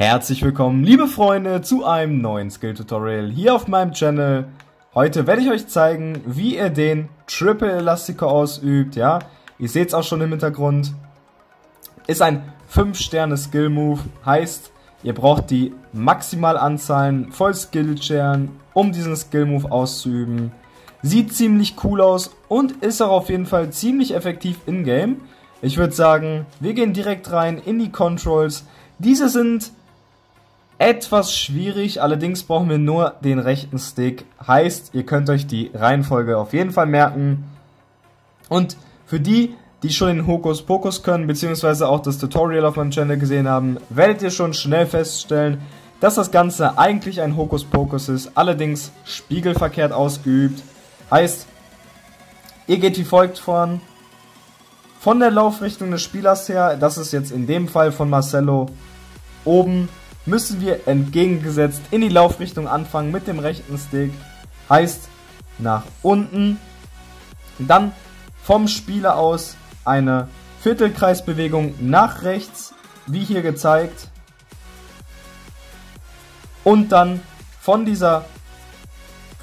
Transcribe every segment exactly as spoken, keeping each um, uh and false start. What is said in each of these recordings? Herzlich willkommen, liebe Freunde, zu einem neuen Skill-Tutorial hier auf meinem Channel. Heute werde ich euch zeigen, wie ihr den Triple Elastico ausübt, ja. Ihr seht es auch schon im Hintergrund. Ist ein fünf Sterne Skill Move, heißt, ihr braucht die Maximalanzahlen voll Skill-Scheren, um diesen Skill-Move auszuüben. Sieht ziemlich cool aus und ist auch auf jeden Fall ziemlich effektiv in-game. Ich würde sagen, wir gehen direkt rein in die Controls. Diese sind etwas schwierig, allerdings brauchen wir nur den rechten Stick. Heißt, ihr könnt euch die Reihenfolge auf jeden Fall merken. Und für die, die schon den Hokus-Pokus können, beziehungsweise auch das Tutorial auf meinem Channel gesehen haben, werdet ihr schon schnell feststellen, dass das Ganze eigentlich ein Hokus-Pokus ist, allerdings spiegelverkehrt ausgeübt. Heißt, ihr geht wie folgt voran. Von der Laufrichtung des Spielers her, das ist jetzt in dem Fall von Marcelo oben, müssen wir entgegengesetzt in die Laufrichtung anfangen mit dem rechten Stick. Heißt, nach unten. Dann vom Spieler aus eine Viertelkreisbewegung nach rechts, wie hier gezeigt. Und dann von dieser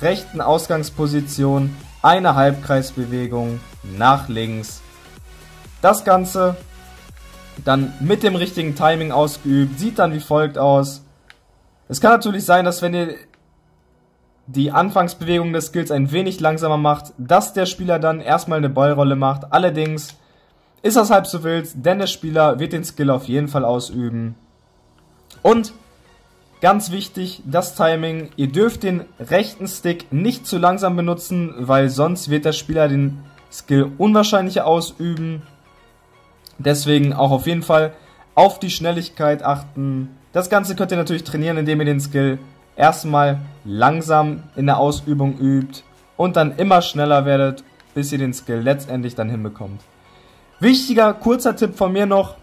rechten Ausgangsposition eine Halbkreisbewegung nach links. Das Ganze dann mit dem richtigen Timing ausgeübt, sieht dann wie folgt aus. Es kann natürlich sein, dass wenn ihr die Anfangsbewegung des Skills ein wenig langsamer macht, dass der Spieler dann erstmal eine Ballrolle macht. Allerdings ist das halb so wild, denn der Spieler wird den Skill auf jeden Fall ausüben. Und ganz wichtig, das Timing. Ihr dürft den rechten Stick nicht zu langsam benutzen, weil sonst wird der Spieler den Skill unwahrscheinlicher ausüben. Deswegen auch auf jeden Fall auf die Schnelligkeit achten. Das Ganze könnt ihr natürlich trainieren, indem ihr den Skill erstmal langsam in der Ausübung übt und dann immer schneller werdet, bis ihr den Skill letztendlich dann hinbekommt. Wichtiger, kurzer Tipp von mir noch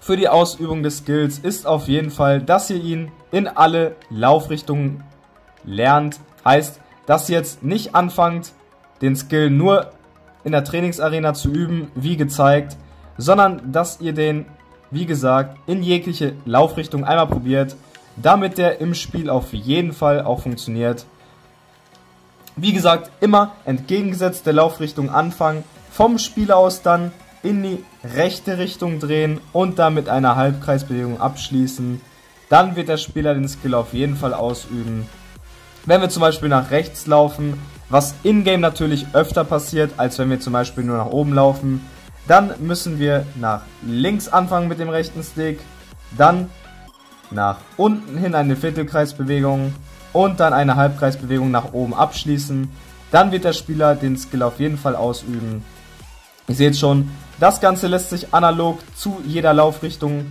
für die Ausübung des Skills ist auf jeden Fall, dass ihr ihn in alle Laufrichtungen lernt. Heißt, dass ihr jetzt nicht anfangt, den Skill nur in der Trainingsarena zu üben, wie gezeigt, sondern dass ihr den, wie gesagt, in jegliche Laufrichtung einmal probiert, damit der im Spiel auf jeden Fall auch funktioniert. Wie gesagt, immer entgegengesetzt der Laufrichtung anfangen, vom Spieler aus dann in die rechte Richtung drehen und dann mit einer Halbkreisbewegung abschließen. Dann wird der Spieler den Skill auf jeden Fall ausüben. Wenn wir zum Beispiel nach rechts laufen, was in-game natürlich öfter passiert, als wenn wir zum Beispiel nur nach oben laufen, dann müssen wir nach links anfangen mit dem rechten Stick, dann nach unten hin eine Viertelkreisbewegung und dann eine Halbkreisbewegung nach oben abschließen. Dann wird der Spieler den Skill auf jeden Fall ausüben. Ihr seht schon, das Ganze lässt sich analog zu jeder Laufrichtung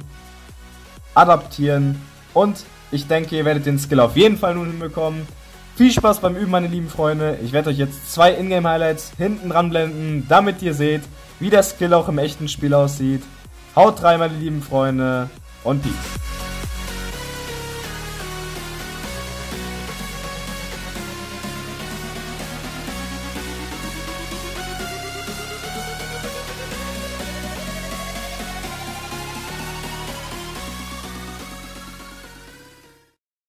adaptieren und ich denke, ihr werdet den Skill auf jeden Fall nun hinbekommen. Viel Spaß beim Üben, meine lieben Freunde. Ich werde euch jetzt zwei Ingame-Highlights hinten dran blenden, damit ihr seht, wie der Skill auch im echten Spiel aussieht. Haut rein, meine lieben Freunde, und Peace.